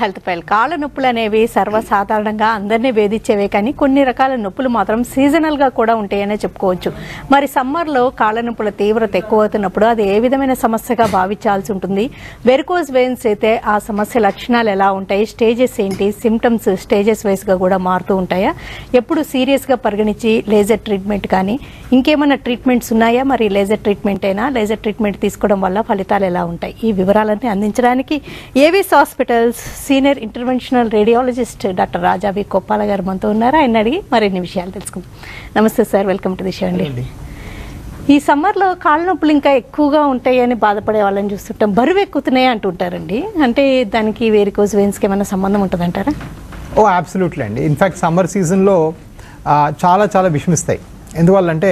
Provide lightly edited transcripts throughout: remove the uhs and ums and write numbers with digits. Health fail. కాళ్ళ నొప్పులు అనేవి సర్వసాధారణంగా అందరినీ వేధించేవే, కానీ కొన్ని రకాల నొప్పులు మాత్రం సీజనల్గా కూడా ఉంటాయనే చెప్పుకోవచ్చు. మరి సమ్మర్లో కాళ్ళ నొప్పుల తీవ్రత ఎక్కువ అవుతున్నప్పుడు అది ఏ విధమైన సమస్యగా భావించాల్సి ఉంటుంది? వెరికోజ్ వెయిన్స్ అయితే ఆ సమస్య లక్షణాలు ఎలా ఉంటాయి, స్టేజెస్ ఏంటి, సిమ్టమ్స్ స్టేజెస్ వైస్గా కూడా మారుతూ ఉంటాయా, ఎప్పుడు సీరియస్గా పరిగణించి లేజర్ ట్రీట్మెంట్ కానీ ఇంకేమైనా ట్రీట్మెంట్స్ ఉన్నాయా, మరి లేజర్ ట్రీట్మెంట్ అయినా లేజర్ ట్రీట్మెంట్ తీసుకోవడం వల్ల ఫలితాలు ఎలా ఉంటాయి? ఈ వివరాలన్నీ అందించడానికి Avis hospitals senior interventional radiologist doctor Raja V Koppala గారు మనతో ఉన్నారు. ఆయన అడిగి మరిన్ని విషయాలు తెలుసుకుందాం. నమస్తే sir, welcome to the show అండి. ఈ సమ్మర్లో కాళ్ళ నొప్పులు ఇంకా ఎక్కువగా ఉంటాయి అని బాధపడే వాళ్ళని చూస్తుంటాం. బరువు ఎక్కుతున్నాయి అంటుంటారండి, అంటే దానికి వెరికోజ్ వెయిన్స్కి ఏమైనా సంబంధం ఉంటుందంటారా? ఓ అబ్సల్యూట్లీ అండి. ఇన్ఫ్యాక్ట్ సమ్మర్ సీజన్లో చాలా విషమిస్తాయి. ఎందువల్లంటే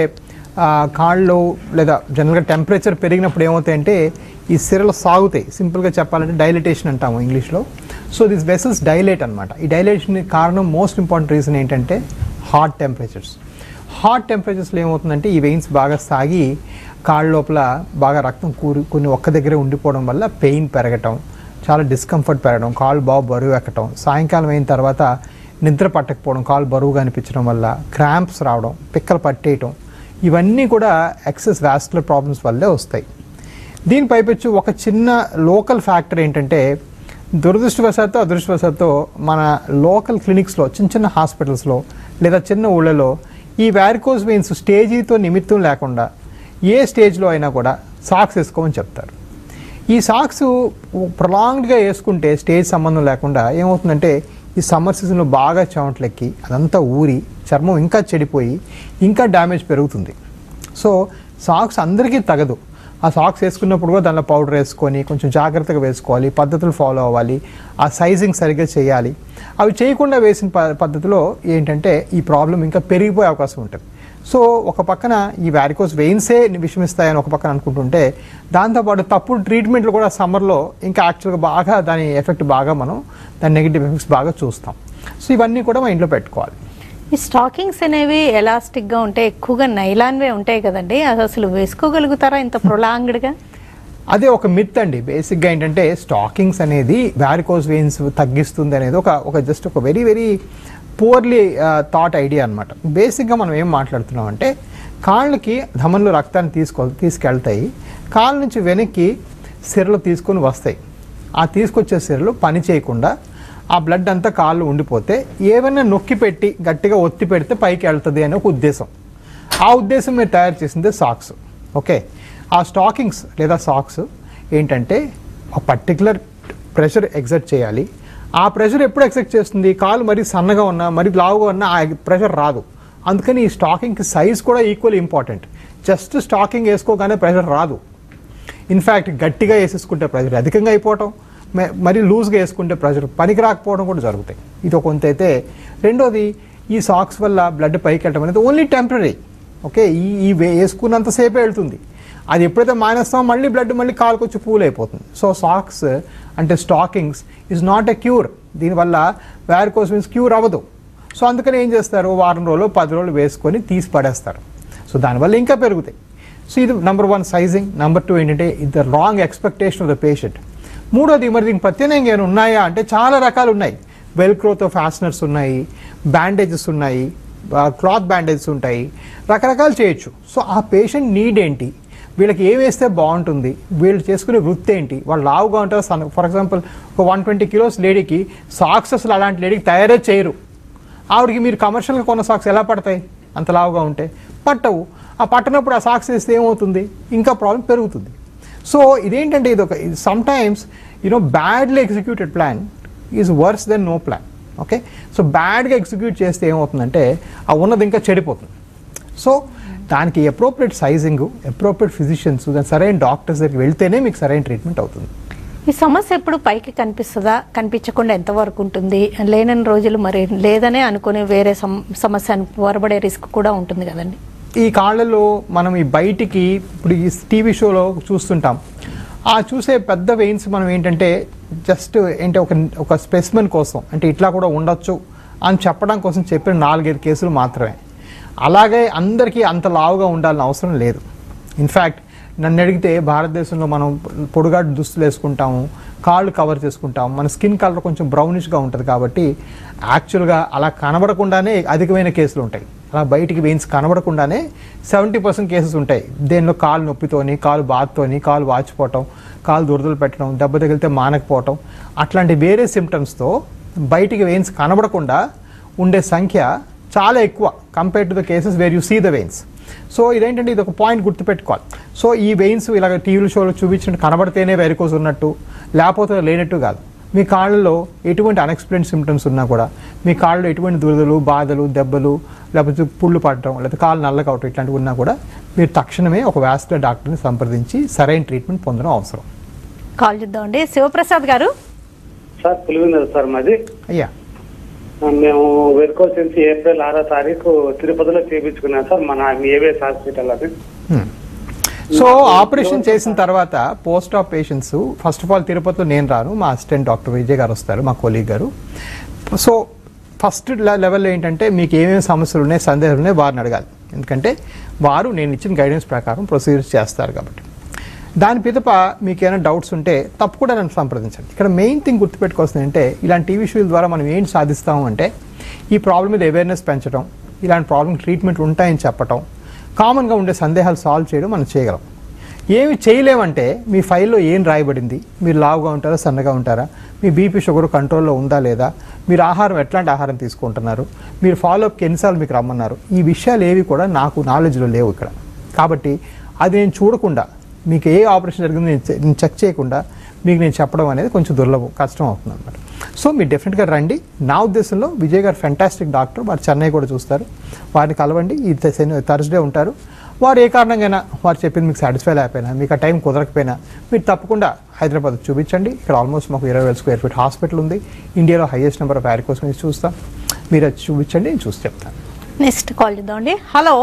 కాళ్ళు లేదా జనరల్గా టెంపరేచర్ పెరిగినప్పుడు ఏమవుతాయంటే ఈ సిరలు సాగుతాయి. సింపుల్గా చెప్పాలంటే డైలేటేషన్ అంటాము ఇంగ్లీష్లో. సో దిస్ వెసల్స్ డైలేట్ అనమాట. ఈ డైలేషన్కి కారణం మోస్ట్ ఇంపార్టెంట్ రీజన్ ఏంటంటే హాట్ టెంపరేచర్స్. హాట్ టెంపరేచర్స్లో ఏమవుతుందంటే ఈ వెయిన్స్ బాగా సాగి కాళ్ళ లోపల బాగా రక్తం కొన్ని ఒక్క దగ్గరే ఉండిపోవడం వల్ల పెయిన్ పెరగటం, చాలా డిస్కంఫర్ట్ పెరగడం, కాళ్ళు బాగా బరువు ఎక్కటం, సాయంకాలం అయిన తర్వాత నిద్ర పట్టకపోవడం, కాళ్ళు బరువుగా అనిపించడం వల్ల క్రాంప్స్ రావడం, పిక్కలు పట్టేయటం, ఇవన్నీ కూడా ఎక్సెస్ వాస్కులర్ ప్రాబ్లమ్స్ వల్లే వస్తాయి. దీని పైపెచ్చు ఒక చిన్న లోకల్ ఫ్యాక్టర్ ఏంటంటే దురదృష్టవశాత్తు అదృష్టవశాత్తు మన లోకల్ క్లినిక్స్లో, చిన్న చిన్న హాస్పిటల్స్లో లేదా చిన్న ఊళ్ళలో ఈ వెరికోజ్ వెయిన్స్ స్టేజీతో నిమిత్తం లేకుండా ఏ స్టేజ్లో అయినా కూడా సాక్స్ వేసుకోమని చెప్తారు. ఈ సాక్స్ ప్రొలాంగ్డ్గా వేసుకుంటే స్టేజ్ సంబంధం లేకుండా ఏమవుతుందంటే ఈ సమ్మర్ సీజన్లో బాగా చెమటలెక్కి అదంతా ఊరి చర్మం ఇంకా చెడిపోయి ఇంకా డ్యామేజ్ పెరుగుతుంది. సో సాక్స్ అందరికీ తగదు. ఆ సాక్స్ వేసుకున్నప్పుడు కూడా దానిలో పౌడర్ వేసుకొని కొంచెం జాగ్రత్తగా వేసుకోవాలి, పద్ధతులు ఫాలో అవ్వాలి, ఆ సైజింగ్ సరిగ్గా చేయాలి. అవి చేయకుండా వేసిన పద్ధతిలో ఏంటంటే ఈ ప్రాబ్లం ఇంకా పెరిగిపోయే అవకాశం ఉంటుంది. సో ఒక పక్కన ఈ వెరికోజ్ వెయిన్సే విషమిస్తాయని ఒక పక్కన అనుకుంటుంటే, దాంతోపాటు తప్పుడు ట్రీట్మెంట్లు కూడా సమ్మర్లో ఇంకా యాక్చువల్గా బాగా దాని ఎఫెక్ట్ బాగా మనం దాని నెగిటివ్ ఎఫెక్ట్స్ బాగా చూస్తాం. సో ఇవన్నీ కూడా మనం ఇంట్లో పెట్టుకోవాలి. ఈ స్టాకింగ్స్ అనేవి ఎలాస్టిక్గా ఉంటాయి, ఎక్కువగా నైలాన్వే ఉంటాయి కదండి, అది అసలు వేసుకోగలుగుతారా ఇంత ప్రొలాంగ్డ్గా? అదే ఒక మిత్ అండి. బేసిక్గా ఏంటంటే స్టాకింగ్స్ అనేది వెరికోజ్ వెయిన్స్ తగ్గిస్తుంది అనేది ఒక జస్ట్ ఒక వెరీ పూర్లీ థాట్ ఐడియా అనమాట. బేసిక్గా మనం ఏం మాట్లాడుతున్నాం అంటే కాళ్ళకి ధమనులు రక్తాన్ని తీసుకెళ్తాయి, కాళ్ళ నుంచి వెనక్కి సిరలు తీసుకొని వస్తాయి. ఆ తీసుకొచ్చే సిరలు పని చేయకుండా ఆ బ్లడ్ అంతా కాళ్ళు ఉండిపోతే ఏమైనా నొక్కి పెట్టి గట్టిగా ఒత్తి పెడితే పైకి వెళ్తుంది అనే ఒక ఉద్దేశం. ఆ ఉద్దేశం మీరు తయారు చేసిందే సాక్స్. ఓకే, ఆ స్టాకింగ్స్ లేదా సాక్స్ ఏంటంటే ఒక పర్టికులర్ ప్రెషర్ ఎగ్జర్ట్ చేయాలి. ఆ ప్రెషర్ ఎప్పుడు ఎగ్జర్ట్ చేస్తుంది? కాలు మరీ సన్నగా ఉన్నా మరీ లావుగా ఉన్నా ఆ ప్రెషర్ రాదు. అందుకని ఈ స్టాకింగ్కి సైజ్ కూడా ఈక్వల్ ఇంపార్టెంట్. జస్ట్ స్టాకింగ్ వేసుకోగానే ప్రెషర్ రాదు. ఇన్ఫ్యాక్ట్ గట్టిగా వేసేసుకుంటే ప్రెషర్ అధికంగా అయిపోవటం, మరీ లూజ్గా వేసుకుంటే ప్రెషర్ పనికి రాకపోవడం కూడా జరుగుతాయి. ఇది ఒక కొంత అయితే. రెండోది, ఈ సాక్స్ వల్ల బ్లడ్ పైకి వెళ్ళటం అనేది ఓన్లీ టెంపరీ. ఓకే, ఈ వేసుకున్నంతసేపే వెళ్తుంది. అది ఎప్పుడైతే మానేస్తామో మళ్ళీ బ్లడ్ మళ్ళీ కాలుకు వచ్చి పూల్ అయిపోతుంది. సో సాక్స్ అంటే stockings is not a cure. దీనివల్ల వెరికోజ్ వెయిన్స్ క్యూర్ అవ్వదు. సో అందుకని ఏం చేస్తారు, వారం రోజులు 10 రోజులు వేసుకొని తీసి పడేస్తారు. సో దానివల్ల ఇంకా పెరుగుతాయి. సో ఇది నంబర్ 1 సైజింగ్. నంబర్ 2 ఏంటంటే ఇది the wrong expectation of the patient. మూడోది, మరి దీనికి ప్రత్యేకంగా ఏమైనా ఉన్నాయా అంటే చాలా రకాలు ఉన్నాయి. వెల్క్రోతో ఫ్యాస్టనర్స్ ఉన్నాయి, బ్యాండేజెస్ ఉన్నాయి, క్లాత్ బ్యాండేజెస్ ఉంటాయి, రకరకాలు చేయొచ్చు. సో ఆ పేషెంట్ నీడ్ ఏంటి, వీళ్ళకి ఏం వేస్తే బాగుంటుంది, వీళ్ళు చేసుకునే వృత్తి ఏంటి, వాళ్ళు లావుగా ఉంటారు సన్న. ఫర్ ఎగ్జాంపుల్, ఒక 120 కిలోస్ లేడీకి సాక్స్ అసలు అలాంటి లేడీకి తయారే చేయరు. ఆవిడకి మీరు కమర్షియల్గా కొన్న సాక్స్ ఎలా పడతాయి? అంత లావుగా ఉంటే పట్టవు. ఆ పట్టనప్పుడు ఆ సాక్స్ వేస్తే ఏమవుతుంది, ఇంకా ప్రాబ్లం పెరుగుతుంది. సో ఇదేంటంటే ఇదొక sometimes badly executed plan is worse then no plan. Okay, so బ్యాడ్గా ఎగ్జిక్యూట్ చేస్తే ఏమవుతుందంటే ఆ ఉన్నది ఇంకా చెడిపోతుంది. సో దానికి అప్రోప్రియట్ సైజింగ్, అప్రోప్రియట్ ఫిజిషియన్స్, దాని సరైన డాక్టర్స్ దగ్గరికి వెళ్తేనే మీకు సరైన ట్రీట్మెంట్ అవుతుంది. ఈ సమస్య ఎప్పుడు పైకి కనిపిస్తుందా, కనిపించకుండా ఎంతవరకు ఉంటుంది, లేనని రోజులు మరి లేదనే అనుకుని వేరే సమస్య పొరబడే రిస్క్ కూడా ఉంటుంది కదండి. ఈ కాళ్ళలో మనం ఈ బయటికి ఇప్పుడు ఈ టీవీ షోలో చూస్తుంటాం. ఆ చూసే పెద్ద వెయిన్స్ మనం ఏంటంటే జస్ట్ ఏంటి ఒక స్పెసిమెన్ కోసం, అంటే ఇట్లా కూడా ఉండొచ్చు అని చెప్పడం కోసం చెప్పిన 4-5 కేసులు మాత్రమే. అలాగే అందరికీ అంత లావుగా ఉండాలని అవసరం లేదు. ఇన్ఫ్యాక్ట్ నన్ను అడిగితే భారతదేశంలో మనం పొడుగా దుస్తులు వేసుకుంటాము, కాళ్ళు కవర్ చేసుకుంటాము, మన స్కిన్ కలర్ కొంచెం బ్రౌనిష్గా ఉంటుంది కాబట్టి యాక్చువల్గా అలా కనబడకుండానే అధికమైన కేసులు ఉంటాయి. అలా బయటికి వెయిన్స్ కనబడకుండానే 70% కేసెస్ ఉంటాయి. దేనిలో కాలు నొప్పితోని, కాలు బాధతోని, కాలు వాచిపోవటం, కాలు దురదలు పెట్టడం, దెబ్బ తగిలితే మానకపోవటం, అట్లాంటి వేరే సిమ్టమ్స్తో బయటికి వెయిన్స్ కనబడకుండా ఉండే సంఖ్య చాలా ఎక్కువ compare to the cases where you see the veins. So ఇదేంటంటే ఇది ఒక పాయింట్ గుర్తుపెట్టుకోవాలి. సో ఈ వెయిన్స్ ఇలాగ టీవీ షోలో చూపించినట్టు కనబడితేనే వెరికోస్ ఉన్నట్టు, లేకపోతే లేనట్టు కాదు. మీ కాళ్ళలో ఎటువంటి అన్ఎక్స్ప్లెయిన్ సిమ్టమ్స్ ఉన్నా కూడా, మీ కాళ్ళలో ఎటువంటి దురదలు, బాధలు, దెబ్బలు, లేకపోతే పుళ్ళు పడటం, లేకపోతే కాళ్ళు నల్లకవటం ఇట్లాంటివి ఉన్నా కూడా మీరు తక్షణమే ఒక వాస్కులర్ డాక్టర్ని సంప్రదించి సరైన ట్రీట్మెంట్ పొందడం అవసరం. కాల్ చేద్దామండి. శివప్రసాద్ గారు సార్, పులివెందులు సార్ మాది. అయ్యా, మేము వెరికోస్ నుంచి ఏప్రిల్ 6వ తారీఖు తిరుపతిలో చేయించుకున్నాం సార్, మన ఏవిఎస్ హాస్పిటల్ అది. సో ఆపరేషన్ చేసిన తర్వాత post of patients first of all తిరుపతిలో నేను రాను, మా అసిస్టెంట్ డాక్టర్ విజయ్ గారు వస్తారు, మా కొలీగ్ గారు. సో ఫస్ట్ లెవెల్లో ఏంటంటే మీకు ఏమేమి సమస్యలు ఉన్నాయి, సందేహాలు ఉన్నాయి వారిని అడగాలి. ఎందుకంటే వారు నేను ఇచ్చిన గైడెన్స్ ప్రకారం ప్రొసీజర్స్ చేస్తారు కాబట్టి. దాని పిదప మీకు ఏమైనా డౌట్స్ ఉంటే తప్పకుండా నన్ను సంప్రదించండి. ఇక్కడ మెయిన్ థింగ్ గుర్తుపెట్టుకోవాల్సింది అంటే ఇలాంటి టీవీ షోల ద్వారా మనం ఏం సాధిస్తాము అంటే ఈ ప్రాబ్లం మీద అవేర్నెస్ పెంచడం, ఇలాంటి ప్రాబ్లం ట్రీట్మెంట్ ఉంటాయని చెప్పటం, కామన్గా ఉండే సందేహాలు సాల్వ్ చేయడం మనం చేయగలం. ఏమి చేయలేమంటే మీ ఫైల్లో ఏం రాయబడింది, మీరు లావుగా ఉంటారా, సన్నగా ఉంటారా, మీ బీపీ షుగర్ కంట్రోల్లో ఉందా లేదా, మీరు ఆహారం ఎట్లాంటి ఆహారం తీసుకుంటున్నారు, మీరు ఫాలోఅప్కి ఎన్నిసార్లు మీకు రమ్మన్నారు, ఈ విషయాలు ఏవి కూడా నాకు నాలెడ్జ్లో లేవు ఇక్కడ. కాబట్టి అది నేను చూడకుండా, మీకు ఏ ఆపరేషన్ జరిగిందో నేను చెక్ చేయకుండా మీకు నేను చెప్పడం అనేది కొంచెం దుర్లభం, కష్టం అవుతుంది అన్నమాట. సో మీరు డెఫినెట్గా రండి. నా ఉద్దేశంలో విజయ్ గారు ఫ్యాంటాస్టిక్ డాక్టర్, వారు చెన్నై కూడా చూస్తారు, వారిని కలవండి. ఈ థర్స్డే ఉంటారు. వారు ఏ కారణంగా వారు చెప్పింది మీకు సాటిస్ఫై అయిపోయినా, మీకు ఆ టైం కుదరకపోయినా మీరు తప్పకుండా హైదరాబాద్ చూపించండి. ఇక్కడ ఆల్మోస్ట్ మాకు 20,000 స్క్వేర్ ఫీట్ హాస్పిటల్ ఉంది, ఇండియాలో హైయెస్ట్ నెంబర్ ఆఫ్ వెరికోస్ మీరు చూస్తాం. మీరు అది చూపించండి, నేను చూసి చెప్తాను. నెక్స్ట్ కాల్ చేద్దామండి. హలో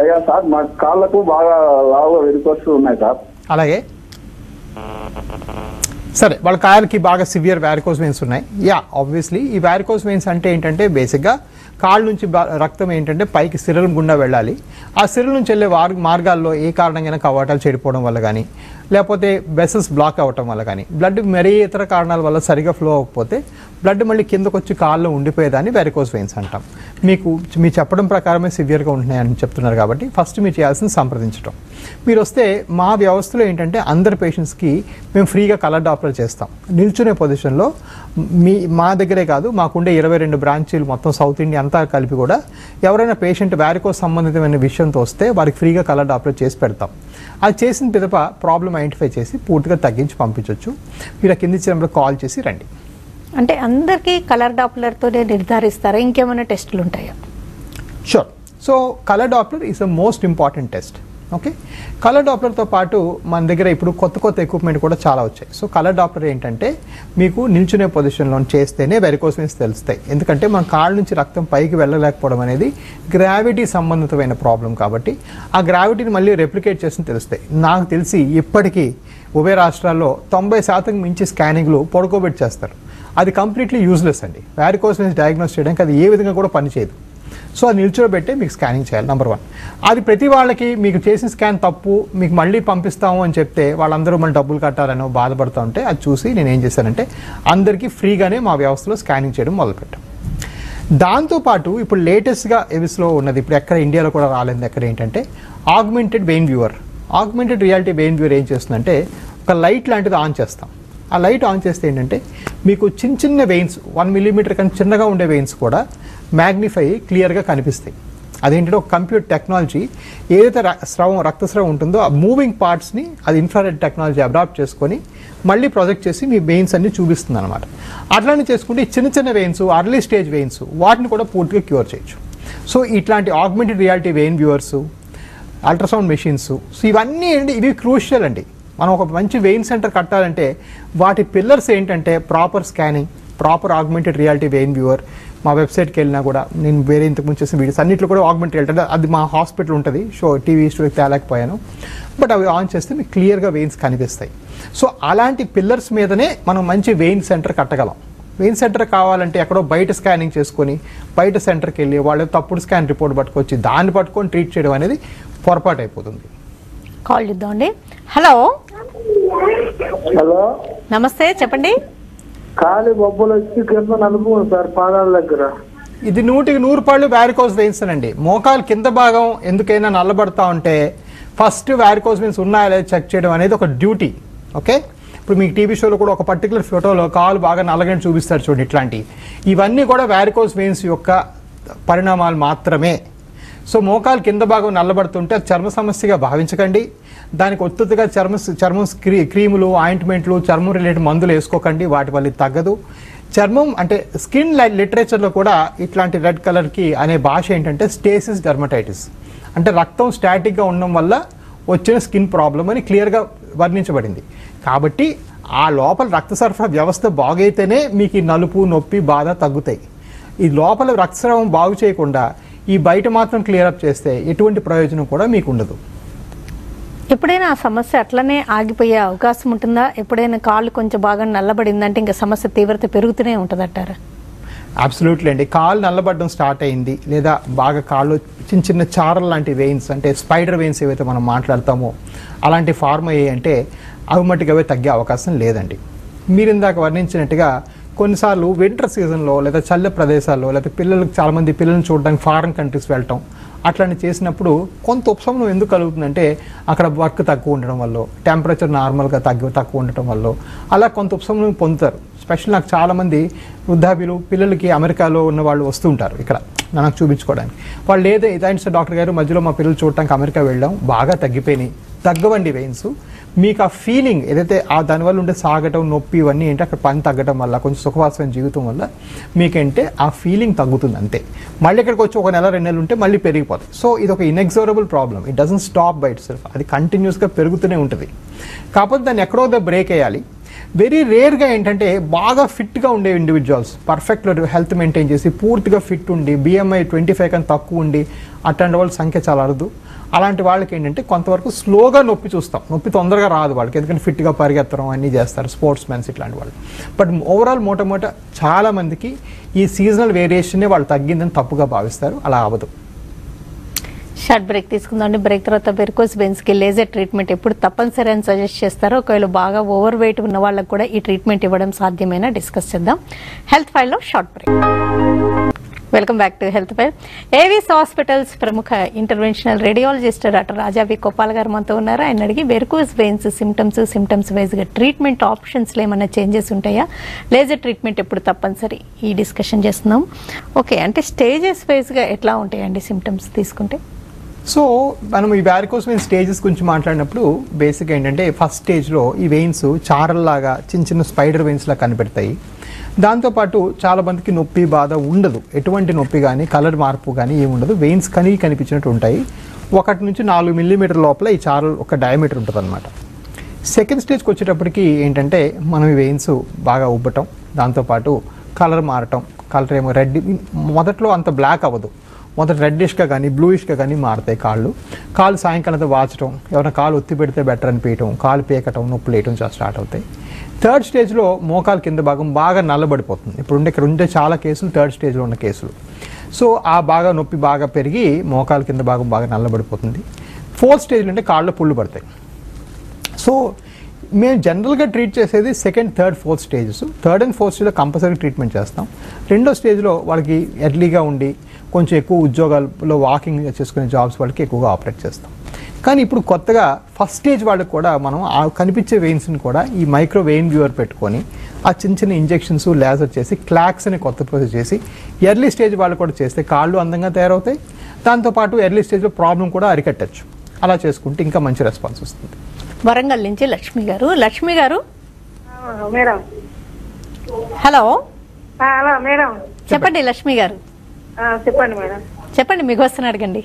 అయ్యా సార్, మా కాళ్ళకు బాగా లావుగా వెరికోస్ ఉన్నాయి సార్. అలాగే సరే, వాళ్ళ కాళ్ళకి బాగా సివియర్ వెరికోస్ వెయిన్స్ ఉన్నాయి. యా, ఆబ్వియస్లీ ఈ వెరికోస్ వెయిన్స్ అంటే ఏంటంటే బేసిక్గా కాళ్ళు నుంచి రక్తం ఏంటంటే పైకి సిరలం గుండా వెళ్ళాలి. ఆ సిరల్ నుంచి వెళ్ళే మార్గాల్లో ఏ కారణంగా కవాటాలు చెడిపోవడం వల్ల కానీ, లేకపోతే వెసల్స్ బ్లాక్ అవ్వటం వల్ల కానీ, బ్లడ్ మరే ఇతర కారణాల వల్ల సరిగా ఫ్లో అవ్వకపోతే బ్లడ్ మళ్ళీ కిందకు వచ్చి కాళ్ళలో ఉండిపోయేదాన్ని వెరికోస్ వెయిన్స్ అంటాం. మీకు మీ చెప్పడం ప్రకారమే సివియర్గా ఉంటున్నాయని చెప్తున్నారు కాబట్టి ఫస్ట్ మీరు చేయాల్సింది సంప్రదించడం. మీరు వస్తే మా వ్యవస్థలో ఏంటంటే అందరు పేషెంట్స్కి మేము ఫ్రీగా కలర్ డాప్లర్ చేస్తాం. నిల్చునే పొజిషన్లో మా దగ్గరే కాదు, మాకుండే 22 బ్రాంచీలు మొత్తం సౌత్ ఇండియా అంతా కలిపి కూడా ఎవరైనా పేషెంట్ వెరికోస్ సంబంధితమైన విషయంతో వస్తే వారికి ఫ్రీగా కలర్ డాప్లర్ చేసి పెడతాం. అది చేసిన పిదప ప్రాబ్లం ఐడెంటిఫై చేసి పూర్తిగా తగ్గించి పంపించవచ్చు. మీరు కింది చిరంలో కాల్ చేసి రండి. అంటే అందరికీ కలర్ డాప్లర్తోనే నిర్ధారిస్తారా, ఇంకేమైనా టెస్టులు ఉంటాయా? Sure. So colour Doppler is the most important test. Okay, colour డాప్లర్తో పాటు మన దగ్గర ఇప్పుడు కొత్త కొత్త ఎక్విప్మెంట్ కూడా చాలా వచ్చాయి. సో కలర్ డాప్లర్ ఏంటంటే మీకు నిల్చునే పొజిషన్లో చేస్తేనే వెరికోస్ వెయిన్స్ తెలుస్తాయి. ఎందుకంటే మన కాళ్ళ నుంచి రక్తం పైకి వెళ్ళలేకపోవడం అనేది గ్రావిటీ సంబంధితమైన ప్రాబ్లం కాబట్టి ఆ గ్రావిటీని మళ్ళీ రెప్లికేట్ చేసి తెలుస్తాయి. నాకు తెలిసి ఇప్పటికీ ఉభయ రాష్ట్రాల్లో 90% మించి స్కానింగ్లు పడుకోబెట్టి చేస్తారు. అది కంప్లీట్లీ యూజ్లెస్ అండి. వెరికోస్ వెయిన్స్ డయాగ్నోస్ చేయడానికి అది ఏ విధంగా కూడా పనిచేయదు. సో అది నిల్చోబెట్టే మీకు స్కానింగ్ చేయాలి, నంబర్ 1. అది ప్రతి వాళ్ళకి మీకు చేసిన స్కాన్ తప్పు, మీకు మళ్ళీ పంపిస్తాము అని చెప్తే వాళ్ళందరూ మళ్ళీ డబ్బులు కట్టాలనో బాధపడుతూ ఉంటే అది చూసి నేను ఏం చేశానంటే అందరికీ ఫ్రీగానే మా వ్యవస్థలో స్కానింగ్ చేయడం మొదలుపెట్టాం. దాంతోపాటు ఇప్పుడు లేటెస్ట్గా ఎవిస్లో ఉన్నది, ఇప్పుడు ఎక్కడ ఇండియాలో కూడా రాలేదు ఎక్కడ, ఏంటంటే augmented vein viewer. Augmented reality vein viewer ఏం చేస్తుందంటే ఒక లైట్ లాంటిది ఆన్ చేస్తాం. ఆ లైట్ ఆన్ చేస్తే ఏంటంటే మీకు చిన్న చిన్న వెయిన్స్ 1 మిల్లీమీటర్ కన్నా చిన్నగా ఉండే వెయిన్స్ కూడా మ్యాగ్నిఫై క్లియర్గా కనిపిస్తాయి. అదేంటంటే ఒక కంప్యూటర్ టెక్నాలజీ ఏదైతే రక్తస్రావం ఉంటుందో ఆ మూవింగ్ పార్ట్స్ని అది ఇన్ఫ్రారెడ్ టెక్నాలజీ అడాప్ట్ చేసుకొని మళ్ళీ ప్రొజెక్ట్ చేసి మీ వెయిన్స్ అన్ని చూపిస్తుంది అనమాట. అట్లానే చేసుకుంటే ఈ చిన్న చిన్న వెయిన్స్, అర్లీ స్టేజ్ వెయిన్స్ వాటిని కూడా పూర్తిగా క్యూర్ చేయొచ్చు. సో ఇట్లాంటి augmented reality vein viewers, ultrasound machines, so ఇవన్నీ ఇవి క్రూషియల్ అండి. మనం ఒక మంచి వెయిన్ సెంటర్ కట్టాలంటే వాటి పిల్లర్స్ ఏంటంటే proper scanning, proper augmented reality vein viewer. మా వెబ్సైట్కి వెళ్ళినా కూడా నేను వేరే ఇంతకుముందు చేసిన వీడియోస్ అన్నింటిలో కూడా ఆగ్మెంటెడ్ రియాలిటీ, అది మా హాస్పిటల్ ఉంటుంది, షో టీవీ స్టూడియోకి తేలేకపోయాను, బట్ అవి ఆన్ చేస్తే మీకు క్లియర్గా వెయిన్స్ కనిపిస్తాయి. సో అలాంటి పిల్లర్స్ మీదనే మనం మంచి వెయిన్ సెంటర్ కట్టగలం. వెయిన్ సెంటర్ కావాలంటే ఎక్కడో బయట స్కానింగ్ చేసుకొని బయట సెంటర్కి వెళ్ళి వాళ్ళు తప్పుడు స్కాన్ రిపోర్ట్ పట్టుకొచ్చి దాన్ని పట్టుకొని ట్రీట్ చేయడం అనేది పొరపాటు అయిపోతుంది. కాల్ చేద్దామండి. హలో హలో నమస్తే చెప్పండి. కాలి బొబ్బలు వచ్చి కింద నలుపు సార్ పాదాల దగ్గర. ఇది 100కి 100 పాళ్ళు వ్యారికోజ్ వెయిన్స్ అండి. మోకాలు కింద భాగం ఎందుకైనా నల్లబడతా ఉంటే ఫస్ట్ వ్యారికోజ్ వెయిన్స్ ఉన్నాయా లేదా చెక్ చేయడం అనేది ఒక డ్యూటీ. ఓకే, ఇప్పుడు మీకు టీవీ షోలో కూడా ఒక పర్టికులర్ ఫోటోలో కాలు బాగా నల్లగని చూపిస్తారు చూడండి, ఇట్లాంటి ఇవన్నీ కూడా వ్యారికోజ్ వెయిన్స్ యొక్క పరిణామాలు మాత్రమే. సో మోకాలు కింద భాగం నల్లబడుతుంటే చర్మ సమస్యగా భావించకండి. దానికి ఒత్తుగా చర్మం క్రీములు, ఆయింట్మెంట్లు, చర్మం రిలేటెడ్ మందులు వేసుకోకండి, వాటి వల్ల తగ్గదు. చర్మం అంటే స్కిన్ లిటరేచర్లో కూడా ఇట్లాంటి రెడ్ కలర్కి అనే భాష ఏంటంటే స్టేసిస్ డర్మటైటిస్, అంటే రక్తం స్టాటిక్గా ఉండడం వల్ల వచ్చిన స్కిన్ ప్రాబ్లం అని క్లియర్గా వర్ణించబడింది. కాబట్టి ఆ లోపల రక్త సరఫరా వ్యవస్థ బాగైతేనే మీకు ఈ నలుపు, నొప్పి, బాధ తగ్గుతాయి. ఈ లోపల రక్తస్రావం బాగు చేయకుండా ఈ బయట మాత్రం క్లియరప్ చేస్తే ఎటువంటి ప్రయోజనం కూడా మీకు ఉండదు. ఎప్పుడైనా ఆ సమస్య అట్లనే ఆగిపోయే అవకాశం ఉంటుందా? ఎప్పుడైనా కాళ్ళు కొంచెం బాగా నల్లబడిందంటే ఇంకా సమస్య తీవ్రత పెరుగుతూనే ఉంటుందంటారా? అబ్సల్యూట్లీ అండి. కాళ్ళు నల్లబడడం స్టార్ట్ అయింది లేదా బాగా కాళ్ళు చిన్న చిన్న చారలు లాంటి వెయిన్స్, అంటే స్పైడర్ వెయిన్స్ ఏవైతే మనం మాట్లాడతామో అలాంటి ఫార్మ్ అయ్యాయి అంటే అవి మట్టుకు తగ్గే అవకాశం లేదండి. మీరు ఇందాక వర్ణించినట్టుగా కొన్నిసార్లు వింటర్ సీజన్లో లేదా చల్ల ప్రదేశాల్లో లేదా పిల్లలకు చాలామంది పిల్లల్ని చూడడానికి ఫారిన్ కంట్రీస్ వెళ్ళటం అట్లాంటి చేసినప్పుడు కొంత ఉపశమనం ఎందుకు కలుగుతుందంటే అక్కడ వర్క్ తక్కువ ఉండడం వల్ల, టెంపరేచర్ నార్మల్గా తక్కువ ఉండటం వల్ల అలా కొంత ఉపశమనం పొందుతారు. స్పెషల్ నాకు చాలామంది వృద్ధాప్యులు పిల్లలకి అమెరికాలో ఉన్న వాళ్ళు వస్తూ ఉంటారు ఇక్కడ నాకు చూపించుకోవడానికి. వాళ్ళు ఏదో ఇదంటే డాక్టర్ గారు మధ్యలో మా పిల్లలు చూడటానికి అమెరికా వెళ్ళాం, బాగా తగ్గిపోయినాయి. తగ్గవండి వెయిన్స్. మీకు ఆ ఫీలింగ్ ఏదైతే ఆ దానివల్ల ఉండే సాగటం, నొప్పి ఇవన్నీ ఏంటి అక్కడ పని తగ్గడం వల్ల, కొంచెం సుఖవాసమైన జీవితం వల్ల మీకంటే ఆ ఫీలింగ్ తగ్గుతుంది అంతే. మళ్ళీ ఇక్కడికి వచ్చి 1 నెల 2 నెలలు ఉంటే మళ్ళీ పెరిగిపోతుంది. సో ఇది ఒక inexorable problem, it doesn't stop by itself, అది కంటిన్యూస్గా పెరుగుతూనే ఉంటుంది. కాకపోతే దాన్ని ఎక్కడో బ్రేక్ వేయాలి. వెరీ రేర్గా ఏంటంటే బాగా ఫిట్గా ఉండే ఇండివిజువల్స్, పర్ఫెక్ట్ హెల్త్ మెయింటైన్ చేసి పూర్తిగా ఫిట్ ఉండి BMI 25 కన్నా తక్కువ ఉండి అట్లాంటి వాళ్ళ సంఖ్య చాలా అరుదు. అలాంటి వాళ్ళకి ఏంటంటే కొంతవరకు స్లోగా నొప్పి చూస్తాం, నొప్పి తొందరగా రాదు వాళ్ళకి, ఎందుకంటే ఫిట్గా పరిగెత్తడం అన్నీ చేస్తారు, స్పోర్ట్స్ మెన్స్ ఇట్లాంటి వాళ్ళు. బట్ ఓవరాల్ మోటమోట చాలామందికి ఈ సీజనల్ వేరియేషన్నే వాళ్ళు తగ్గిందని తప్పుగా భావిస్తారు, అలా అవ్వదు. షార్ట్ బ్రేక్ తీసుకుందామండి. బ్రేక్ తర్వాత వెరికోస్ వెయిన్స్కి లేజర్ ట్రీట్మెంట్ ఎప్పుడు తప్పనిసరి అని సజెస్ట్ చేస్తారో, ఒకవేళ బాగా ఓవర్ వెయిట్ ఉన్న వాళ్ళకు కూడా ఈ ట్రీట్మెంట్ ఇవ్వడం సాధ్యమేనా డిస్కస్ చేద్దాం. హెల్త్ ఫైల్లో short break. Welcome back to health file. Avis hospitals ప్రముఖ interventional radiologist doctor Raja V Koppala గారు మనతో ఉన్నారు. ఆయన అడిగి వెరికోస్ వెయిన్స్ సిమ్టమ్స్ వైజ్గా ట్రీట్మెంట్ ఆప్షన్స్లో ఏమైనా చేంజెస్ ఉంటాయా, లేజర్ ట్రీట్మెంట్ ఎప్పుడు తప్పనిసరి, ఈ డిస్కషన్ చేస్తున్నాం. ఓకే, అంటే స్టేజెస్ వైజ్గా ఎట్లా ఉంటాయండి సిమ్టమ్స్ తీసుకుంటే? సో మనం ఈ వ్యారికోస్ వెయిన్ స్టేజెస్ గురించి మాట్లాడినప్పుడు బేసిక్గా ఏంటంటే ఫస్ట్ స్టేజ్లో ఈ వెయిన్స్ చారల్లాగా చిన్న చిన్న స్పైడర్ వెయిన్స్లా కనిపెడతాయి. దాంతోపాటు చాలామందికి నొప్పి, బాధ ఉండదు, ఎటువంటి నొప్పి కానీ కలర్ మార్పు కానీ ఏమి ఉండదు, వెయిన్స్ కనిగి కనిపించినట్టు ఉంటాయి. 1 నుంచి 4 మిల్లీమీటర్ లోపల ఈ చారల్ ఒక డయామీటర్ ఉంటుంది అనమాట. సెకండ్ స్టేజ్కి వచ్చేటప్పటికి ఏంటంటే మనం ఈ వెయిన్స్ బాగా ఉబ్బటం, దాంతోపాటు కలర్ మారటం, కలర్ ఏమో రెడ్, మొదట్లో అంత బ్లాక్ అవ్వదు, మొదట రెడ్డిష్గా కానీ బ్లూయిష్గా కానీ మారుతాయి కాళ్ళు. కాళ్ళు సాయంకాలంతో వాచడం, ఎవరైనా కాలు ఒత్తి పెడితే బెటర్ అని పీయటం, కాలు పీకటం, నొప్పి లేయటం స్టార్ట్ అవుతాయి. థర్డ్ స్టేజ్లో మోకాలు కింద భాగం బాగా నల్లబడిపోతుంది. ఇక్కడ ఉండే చాలా కేసులు థర్డ్ స్టేజ్లో ఉన్న కేసులు. సో ఆ బాగా నొప్పి బాగా పెరిగి మోకాలు కింద భాగం బాగా నల్లబడిపోతుంది. ఫోర్త్ స్టేజ్లో అంటే కాళ్ళు పుళ్ళు పడతాయి. సో మేము జనరల్గా ట్రీట్ చేసేది second, third, fourth stages. Third and fourth స్టేజ్లో కంపల్సరీ ట్రీట్మెంట్ చేస్తాం. రెండో స్టేజ్లో వాళ్ళకి ఎర్లీగా ఉండి కొంచెం ఎక్కువ ఉద్యోగాల్లో వాకింగ్ చేసుకునే జాబ్స్ వాళ్ళకి ఎక్కువగా ఆపరేట్ చేస్తాం. కానీ ఇప్పుడు కొత్తగా ఫస్ట్ స్టేజ్ వాళ్ళకి కూడా మనం ఆ కనిపించే వెయిన్స్ని కూడా ఈ మైక్రో వెయిన్ వ్యూవర్ పెట్టుకొని ఆ చిన్న చిన్న ఇంజెక్షన్స్, లేజర్ చేసి క్లాక్స్ అని కొత్త ప్రాసెస్ చేసి ఎర్లీ స్టేజ్ వాళ్ళు కూడా చేస్తే కాళ్ళు అందంగా తయారవుతాయి. దాంతోపాటు ఎర్లీ స్టేజ్లో ప్రాబ్లం కూడా అరికట్టచ్చు. అలా చేసుకుంటే ఇంకా మంచి రెస్పాన్స్ వస్తుంది. వరంగల్ నుంచి లక్ష్మి గారు హలో మేడం చెప్పండి. లక్ష్మి గారు చెప్పండి మేడం. చెప్పండి, మీకు వస్తున్నా అడగండి.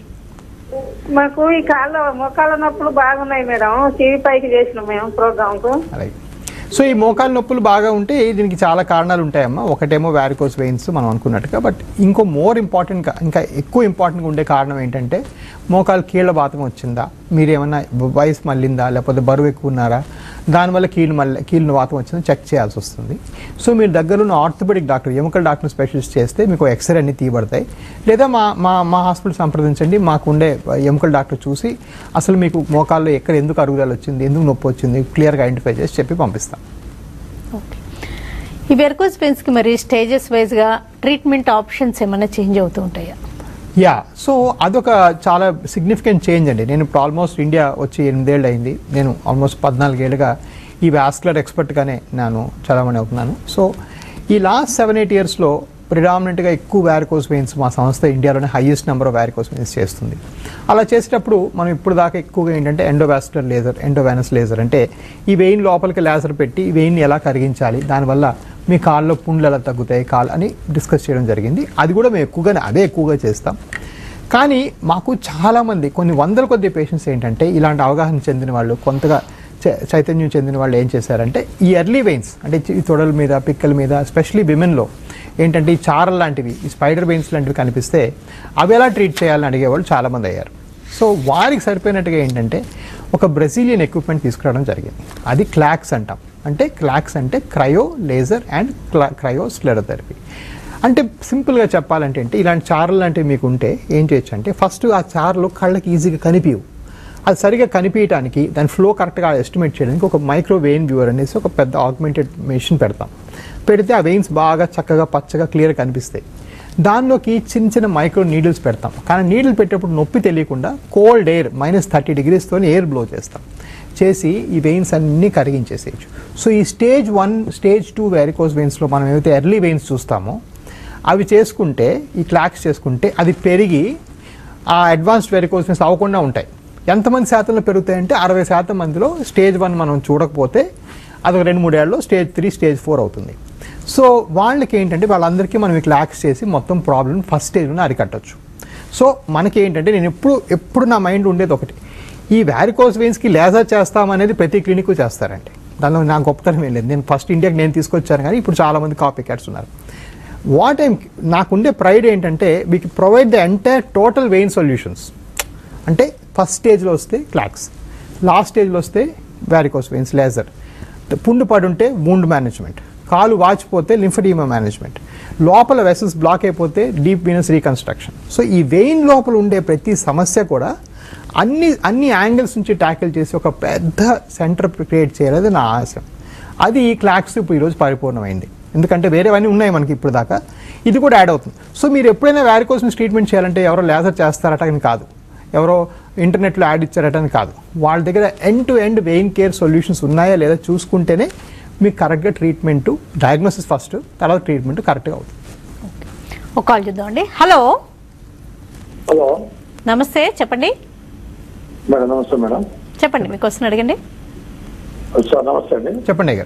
మాకు ఈ కాళ్ళ మొక్కల నొప్పులు బాగున్నాయి మేడం, టీవీ పైకి చేసినాం మేము ప్రోగ్రాంకు. సో ఈ మోకాలు నొప్పులు బాగా ఉంటే దీనికి చాలా కారణాలు ఉంటాయమ్మా. ఒకటేమో వారికోస్ వెయిన్స్ మనం అనుకున్నట్టుగా, బట్ ఇంకో మోర్ ఇంపార్టెంట్గా ఇంకా ఎక్కువ ఇంపార్టెంట్గా ఉండే కారణం ఏంటంటే మోకాలు కీళ్ళ బాతం వచ్చిందా, మీరేమన్నా వయసు మళ్ళిందా, లేకపోతే బరువు ఎక్కువ ఉన్నారా, దానివల్ల కీళ్ళ వాతం వచ్చిందని చెక్ చేయాల్సి వస్తుంది. సో మీరు దగ్గరున్న ఆర్థోపెడిక్ డాక్టర్, ఎముకల డాక్టర్ స్పెషలిస్ట్ చేస్తే మీకు ఎక్స్రే అన్ని తీయబడతాయి. లేదా మా మా మా హాస్పిటల్ సంప్రదించండి, మాకు ఉండే ఎముకల డాక్టర్ చూసి అసలు మీకు మోకాల్లో ఎక్కడ ఎందుకు అరుగుదల వచ్చింది, ఎందుకు నొప్పి వచ్చింది క్లియర్గా ఐడెంటిఫై చేసి చెప్పి పంపిస్తాం. ఓకే, ఈ వెరికోస్ పెయిన్స్కి మరి స్టేజెస్ వైజ్గా ట్రీట్మెంట్ ఆప్షన్స్ ఏమైనా చేంజ్ అవుతూ ఉంటాయా? యా, సో అదొక చాలా సిగ్నిఫికెంట్ చేంజ్ అండి. నేను ఇప్పుడు ఆల్మోస్ట్ ఇండియా వచ్చి 8 ఏళ్ళు అయింది. నేను ఆల్మోస్ట్ 14 ఏళ్ళుగా ఈ వాస్కులర్ ఎక్స్పర్ట్గానే నేను చలామణి అవుతున్నాను. సో ఈ లాస్ట్ 7-8 ఇయర్స్లో ప్రిడామినెంట్గా ఎక్కువ వారికోస్ వెయిన్స్ మా సంస్థ ఇండియాలోనే highest number of varicose veins చేస్తుంది. అలా చేసేటప్పుడు మనం ఇప్పుడు దాకా ఎక్కువగా ఏంటంటే ఎండోవాస్కులర్ లేజర్, ఎండోవెనస్ లేజర్ అంటే ఈ వెయిన్ లోపలికి లేజర్ పెట్టి ఈ వెయిన్ని ఎలా కరిగించాలి, దానివల్ల మీ కాళ్ళలో పుండ్లు ఎలా తగ్గుతాయి కాళ్ళు అని డిస్కస్ చేయడం జరిగింది. అది కూడా మేము ఎక్కువగానే అదే ఎక్కువగా చేస్తాం. కానీ మాకు చాలామంది కొన్ని 100 కొద్ది పేషెంట్స్ ఏంటంటే ఇలాంటి అవగాహన చెందిన వాళ్ళు, కొంతగా చైతన్యం చెందిన వాళ్ళు ఏం చేశారంటే ఈ ఎర్లీ వెయిన్స్ అంటే ఈ తొడల మీద, పిక్కల మీద, ఎస్పెషలీ విమెన్లో ఏంటంటే ఈ చారల్ లాంటివి, ఈ స్పైడర్ వెయిన్స్ లాంటివి కనిపిస్తే అవి ఎలా ట్రీట్ చేయాలని అడిగేవాళ్ళు చాలామంది అయ్యారు. సో వారికి సరిపోయినట్టుగా ఏంటంటే ఒక బ్రెజిలియన్ ఎక్విప్మెంట్ తీసుకురావడం జరిగింది. అది క్లాక్స్ అంటాం. అంటే క్లాక్స్ అంటే cryo laser and cryo sclerotherapy. అంటే సింపుల్గా చెప్పాలంటే ఇలాంటి చారలు లాంటివి మీకు ఉంటే ఏం చేయొచ్చు అంటే ఫస్ట్ ఆ చారలు కళ్ళకి ఈజీగా కనిపించవు. అది సరిగా కనిపించడానికి దాని ఫ్లో కరెక్ట్గా ఎస్టిమేట్ చేయడానికి ఒక మైక్రో వెయిన్ వ్యూవర్ అనేసి ఒక పెద్ద ఆగ్మెంటెడ్ మెషిన్ పెడతాం. పెడితే ఆ వెయిన్స్ బాగా చక్కగా పచ్చగా క్లియర్గా కనిపిస్తాయి. దానిలోకి చిన్న చిన్న మైక్రో నీడిల్స్ పెడతాం. కానీ నీడిల్ పెట్టేటప్పుడు నొప్పి తెలియకుండా కోల్డ్ ఎయిర్ -30 డిగ్రీస్తో ఎయిర్ బ్లో చేస్తాం. చేసి ఈ వెయిన్స్ అన్నీ కరిగించేసేయచ్చు. సో ఈ స్టేజ్ 1, స్టేజ్ 2 వారికోస్ వెయిన్స్లో మనం ఏవైతే ఎర్లీ వెయిన్స్ చూస్తామో అవి చేసుకుంటే, ఈ క్లాక్స్ చేసుకుంటే అది పెరిగి ఆ అడ్వాన్స్డ్ వారికోస్ వెయిన్స్ అవ్వకుండా ఉంటాయి. ఎంతమంది శాతంలో పెరుగుతాయంటే 60% మందిలో స్టేజ్ 1 మనం చూడకపోతే అదొక 2-3 ఏళ్ళలో స్టేజ్ 3, స్టేజ్ 4 అవుతుంది. సో వాళ్ళకి ఏంటంటే వాళ్ళందరికీ మనం ఈ క్లాక్స్ చేసి మొత్తం ప్రాబ్లం ఫస్ట్ స్టేజ్లోనే అరికట్టచ్చు. సో మనకి ఏంటంటే నేను ఎప్పుడు నా మైండ్ ఉండేది ఒకటి, ఈ వారికోస్ వెయిన్స్కి లేజర్ చేస్తామనేది ప్రతి క్లినిక్ చేస్తారండి. దానిలో నాకు గొప్పతనం ఏం లేదు. నేను ఫస్ట్ ఇండియాకి నేను తీసుకొచ్చాను, కానీ ఇప్పుడు చాలామంది కాపీ క్యాట్స్ ఉన్నారు. నాకుండే ప్రైడ్ ఏంటంటే we can provide the entire total vein solutions. అంటే ఫస్ట్ స్టేజ్లో వస్తే క్లాక్స్, లాస్ట్ స్టేజ్లో వస్తే వారికోస్ వెయిన్స్ లేజర్, పుండు పడుంటే వూండ్ మేనేజ్మెంట్, కాలు వాచిపోతే లింఫెడిమా మేనేజ్మెంట్, లోపల వెసల్స్ బ్లాక్ అయిపోతే డీప్ వీనస్ రీకన్స్ట్రక్షన్. సో ఈ వెయిన్ లోపల ఉండే ప్రతి సమస్య కూడా అన్ని యాంగిల్స్ నుంచి ట్యాకిల్ చేసి ఒక పెద్ద సెంటర్ క్రియేట్ చేయాలనేది నా ఆశయం. అది ఈ క్లాక్స్ ఇప్పుడు ఈరోజు పరిపూర్ణమైంది. ఎందుకంటే వేరేవన్నీ ఉన్నాయి మనకి ఇప్పుడు దాకా, ఇది కూడా యాడ్ అవుతుంది. సో మీరు ఎప్పుడైనా వారికోస్ని ట్రీట్మెంట్ చేయాలంటే ఎవరో లేజర్ చేస్తారట అని కాదు, ఎవరో ఇంటర్నెట్లో యాడ్ ఇచ్చారట అని కాదు, వాళ్ళ దగ్గర end to end vein care solutions ఉన్నాయా లేదా చూసుకుంటేనే మీకు కరెక్ట్గా ట్రీట్మెంట్, డయాగ్నోసిస్ ఫస్ట్, తర్వాత ట్రీట్మెంట్ కరెక్ట్గా అవుతుంది. ఒక కాల్ చూద్దామండి. హలో హలో నమస్తే, చెప్పండి మేడం. నమస్తే మేడం, చెప్పండి మీ క్వశ్చన్ అడగండి. సార్ నమస్తే అండి, చెప్పండి అయ్యా.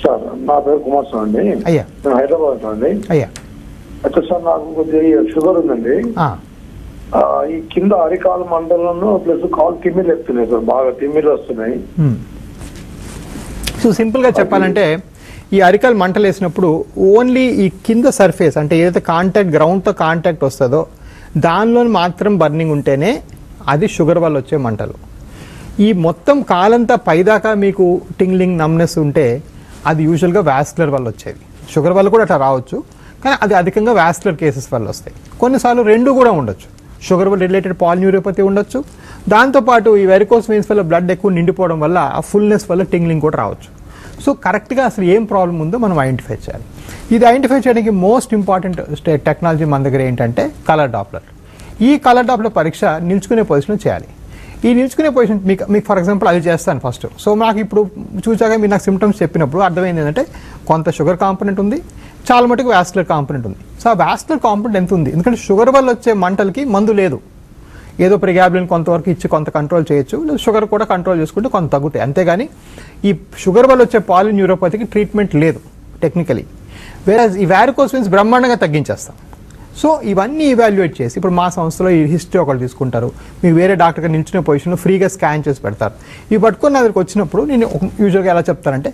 సార్ నా పేరు కుమార్ సార్ అండి, అయ్యా నేను హైదరాబాద్ అండి. అయ్యా అయితే సార్ నాకు కొద్దిగా షుగర్ ఉందండి. ఈ కింద అరికాల మండలంలో ప్లస్ కాలు తిమ్మిర్లు వస్తున్నాయి సార్, బాగా తిమ్మిర్లు వస్తున్నాయి. సో సింపుల్గా చెప్పాలంటే ఈ అరికాలు మంటలు వేసినప్పుడు ఓన్లీ ఈ కింద సర్ఫేస్ అంటే ఏదైతే కాంటాక్ట్ గ్రౌండ్తో కాంటాక్ట్ వస్తుందో దానిలో మాత్రం బర్నింగ్ ఉంటేనే అది షుగర్ వల్ల వచ్చే మంటలు. ఈ మొత్తం కాలంతా పైదాకా మీకు టింగ్లింగ్ నమ్నెస్ ఉంటే అది యూజువల్గా వాస్కులర్ వల్ల వచ్చేది. షుగర్ వల్ల కూడా అట్లా రావచ్చు, కానీ అది అధికంగా వాస్కులర్ కేసెస్ వల్ల వస్తాయి. కొన్నిసార్లు రెండు కూడా ఉండొచ్చు. షుగర్ వల్ల రిలేటెడ్ పాలిన్యూరోపతి ఉండొచ్చు, దాంతోపాటు ఈ వెరికోస్ వెయిన్స్ వల్ల బ్లడ్ ఎక్కువ నిండిపోవడం వల్ల ఆ ఫుల్నెస్ వల్ల టింగ్లింగ్ కూడా రావచ్చు. సో కరెక్ట్గా అసలు ఏం ప్రాబ్లం ఉందో మనం ఐడెంటిఫై చేయాలి. ఇది ఐడెంటిఫై చేయడానికి మోస్ట్ ఇంపార్టెంట్ టెక్నాలజీ మన దగ్గర ఏంటంటే కలర్ డాప్లర్. ఈ కలర్ డాప్లర్ పరీక్ష నిల్చుకునే పొజిషన్ చేయాలి. ఈ నిల్చుకునే పొజిషన్ మీకు ఫర్ ఎగ్జాంపుల్ అది చేస్తాను ఫస్ట్. సో నాకు ఇప్పుడు చూసాక మీరు నాకు సిమ్టమ్స్ చెప్పినప్పుడు అర్థమైంది ఏంటంటే కొంత షుగర్ కాంపొనెంట్ ఉంది, చాలా మటుకు వాస్కులర్ కాంపొనెంట్ ఉంది. సో ఆ వాస్కులర్ కాంపొనెంట్ ఎంత ఉంది? ఎందుకంటే షుగర్ వల్ల వచ్చే మంటలకి మందు లేదు, ఏదో ప్రిగాబ్లిన్ కొంతవరకు ఇచ్చి కొంత కంట్రోల్ చేయొచ్చు, షుగర్ కూడా కంట్రోల్ చేసుకుంటే కొంత తగ్గుతాయి, అంతేగాని ఈ షుగర్ వల్ల వచ్చే పాలిన్యూరోపతికి ట్రీట్మెంట్ లేదు టెక్నికలీ. వేరే ఈ వారికోస్ వెయిన్స్ బ్రహ్మాండంగా తగ్గించేస్తాం. So, ivanni evaluate chesi. Ippudu maa samsthalo ee history okati iskuntaru. Meeku vere doctor ga nilchina position lo free ga scan chesi pedtaru. Ee pattukoni na dakku vachinappudu nenu usually ga ela cheptarante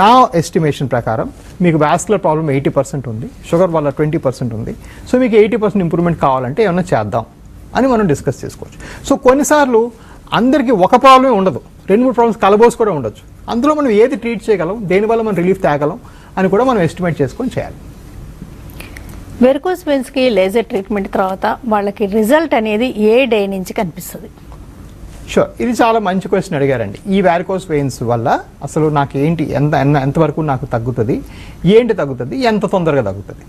నా estimation ప్రకారం మీకు vascular problem 80% ఉంది, sugar వల్ల 20% ఉంది. So మీకు 80% improvement కావాలంటే ఏమైనా చేద్దాం అని మనం డిస్కస్ చేసుకోవచ్చు. సో కొన్నిసార్లు అందరికీ ఒక ప్రాబ్లమే ఉండదు, రెండు మూడు ప్రాబ్లమ్స్ కలబోస్ కూడా ఉండొచ్చు. అందులో మనం ఏది ట్రీట్ చేయగలం, దేనివల్ల మనం రిలీఫ్ తేగలం అని కూడా మనం ఎస్టిమేట్ చేసుకొని చేయాలి. వెరికోస్ వెయిన్స్కి లేజర్ ట్రీట్మెంట్ తర్వాత వాళ్ళకి రిజల్ట్ అనేది ఏ డే నుంచి కనిపిస్తుంది? షూర్, ఇది చాలా మంచి క్వశ్చన్ అడిగారండి. ఈ వారికోస్ వెయిన్స్ వల్ల అసలు నాకు ఏంటి, ఎంతవరకు నాకు తగ్గుతుంది, ఏంటి తగ్గుతుంది, ఎంత తొందరగా తగ్గుతుంది?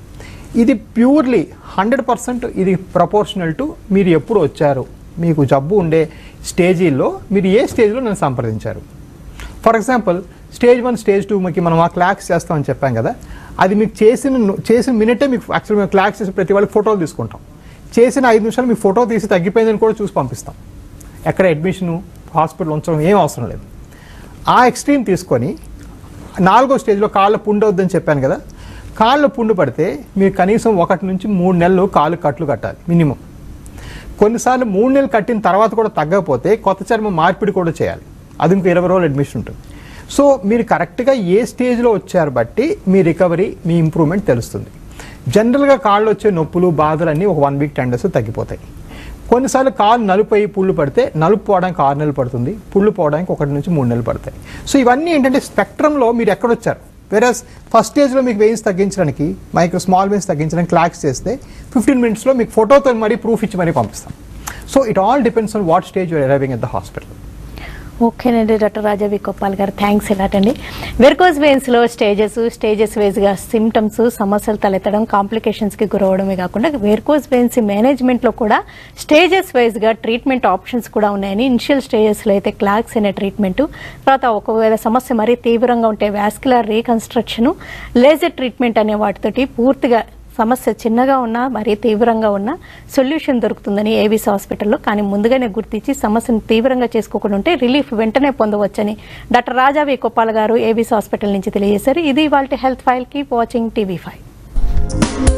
ఇది ప్యూర్లీ 100% ఇది ప్రపోర్షనల్ టు మీరు ఎప్పుడు వచ్చారు, మీకు జబ్బు ఉండే స్టేజీల్లో మీరు ఏ స్టేజ్లో నన్ను సంప్రదించారు. ఫర్ ఎగ్జాంపుల్ స్టేజ్ 1, స్టేజ్ 2కి మనం ఆ క్లాక్స్ చేస్తామని చెప్పాం కదా, అది మీకు చేసిన మినిటే మీకు యాక్చువల్ మేము క్లాక్స్ చేసిన ప్రతి వాళ్ళకి ఫోటోలు తీసుకుంటాం. చేసిన 5 నిమిషాలు మీ ఫోటో తీసి తగ్గిపోయిందని కూడా చూసి పంపిస్తాం. ఎక్కడ అడ్మిషను హాస్పిటల్ ఉంచడం ఏం అవసరం లేదు. ఆ ఎక్స్ట్రీమ్ తీసుకొని 4వ స్టేజ్లో కాళ్ళ పుండు అవుద్దని చెప్పాను కదా, కాళ్ళు పుండు పడితే మీరు కనీసం 1 నుంచి 3 నెలలు కాళ్ళు కట్లు కట్టాలి మినిమం. కొన్నిసార్లు 3 నెలలు కట్టిన తర్వాత కూడా తగ్గకపోతే కొత్త చర్మ మార్పిడి కూడా చేయాలి, అది ఇంకో 20 రోజులు అడ్మిషన్ ఉంటుంది. సో మీరు కరెక్ట్గా ఏ స్టేజ్లో వచ్చారు బట్టి మీ రికవరీ, మీ ఇంప్రూవ్మెంట్ తెలుస్తుంది. జనరల్గా కాళ్ళు వచ్చే నొప్పులు, బాధలు అన్నీ ఒక 1 వీక్ 10 డేస్ తగ్గిపోతాయి. కొన్నిసార్లు కాలు నలుపు అయ్యి పుళ్ళు పడితే నలుపు పోవడానికి 6 నెలలు పడుతుంది, పుళ్ళు పోవడానికి 1 నుంచి 3 నెలలు పడతాయి. సో ఇవన్నీ ఏంటంటే స్పెక్ట్రంలో మీరు ఎక్కడొచ్చారు. వేరస్ ఫస్ట్ స్టేజ్లో మీకు వెయిన్స్ తగ్గించడానికి, మైక్రో స్మాల్ వెయిన్స్ తగ్గించడానికి క్లాక్స్ చేస్తే 15 నిమిషాల్లో మీకు ఫోటోతో మరీ ప్రూఫ్ ఇచ్చి మరీ పంపిస్తాం. So it all depends on what stage you are arriving at the hospital. ఓకేనండి, doctor Raja V Koppala garu thanks a lot అండి. వెరికోస్ వెయిన్స్లో స్టేజెస్ వైజ్గా సిమ్టమ్స్, సమస్యలు తలెత్తడం, కాంప్లికేషన్స్కి గురవడమే కాకుండా వెరికోస్ వెయిన్స్ మేనేజ్మెంట్లో కూడా స్టేజెస్ వైజ్గా ట్రీట్మెంట్ ఆప్షన్స్ కూడా ఉన్నాయని, ఇనిషియల్ స్టేజెస్లో అయితే క్లాక్స్ అనే ట్రీట్మెంటు, తర్వాత ఒకవేళ సమస్య మరీ తీవ్రంగా ఉంటే వాస్కులర్ రీకన్స్ట్రక్షను, లేజర్ ట్రీట్మెంట్ అనే వాటితోటి పూర్తిగా సమస్య చిన్నగా ఉన్నా మరీ తీవ్రంగా ఉన్నా సొల్యూషన్ దొరుకుతుందని ఏవిస్ హాస్పిటల్లో కానీ ముందుగానే గుర్తించి సమస్యను తీవ్రంగా చేసుకోకుండా ఉంటే రిలీఫ్ వెంటనే పొందవచ్చని doctor Raja V Koppala garu Avis hospital నుంచి తెలియజేశారు. ఇది వాళ్ళ health file. Keep watching TV 5.